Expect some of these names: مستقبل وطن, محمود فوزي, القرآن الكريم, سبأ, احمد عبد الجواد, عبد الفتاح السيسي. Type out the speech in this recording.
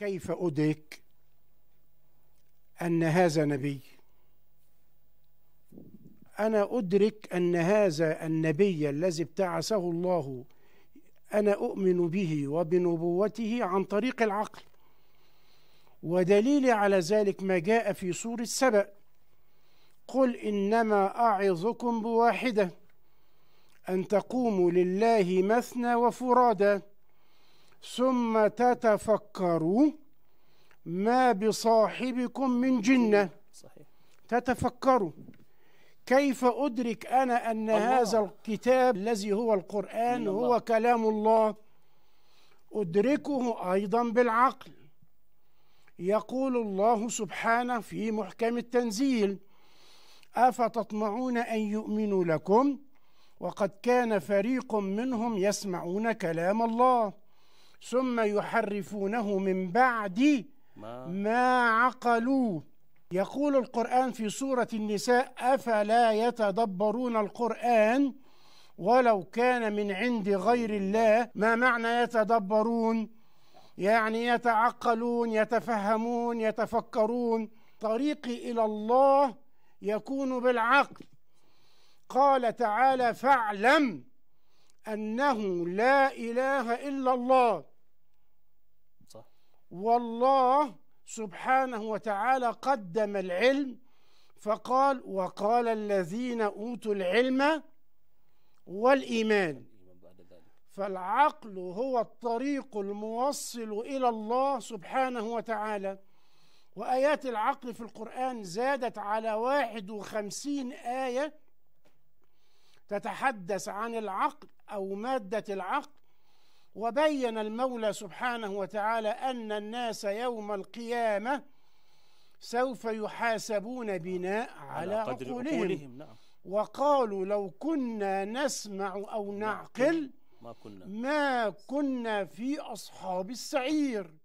كيف أدرك أن هذا نبي؟ أنا أدرك أن هذا النبي الذي ابتعثه الله أنا أؤمن به وبنبوته عن طريق العقل، ودليلي على ذلك ما جاء في سورة سبأ: قل إنما أعظكم بواحدة، أن تقوموا لله مثنى وفرادى ثم تتفكروا ما بصاحبكم من جنة. صحيح. تتفكروا. كيف أدرك أنا أن هذا الكتاب الذي هو القرآن هو كلام الله؟ أدركه أيضا بالعقل. يقول الله سبحانه في محكم التنزيل: أفتطمعون أن يؤمنوا لكم وقد كان فريق منهم يسمعون كلام الله ثم يحرفونه من بعد ما عقلوه. يقول القرآن في سورة النساء: أفلا يتدبرون القرآن ولو كان من عند غير الله. ما معنى يتدبرون؟ يعني يتعقلون، يتفهمون، يتفكرون. طريقي إلى الله يكون بالعقل. قال تعالى: فاعلم أنه لا إله إلا الله. صح. والله سبحانه وتعالى قدم العلم فقال: وقال الذين أوتوا العلم والإيمان. فالعقل هو الطريق الموصل إلى الله سبحانه وتعالى. وآيات العقل في القرآن زادت على 51 آية تتحدث عن العقل أو مادة العقل. وبين المولى سبحانه وتعالى أن الناس يوم القيامة سوف يحاسبون بناء على عقولهم. نعم. وقالوا لو كنا نسمع أو نعقل ما كنا في أصحاب السعير.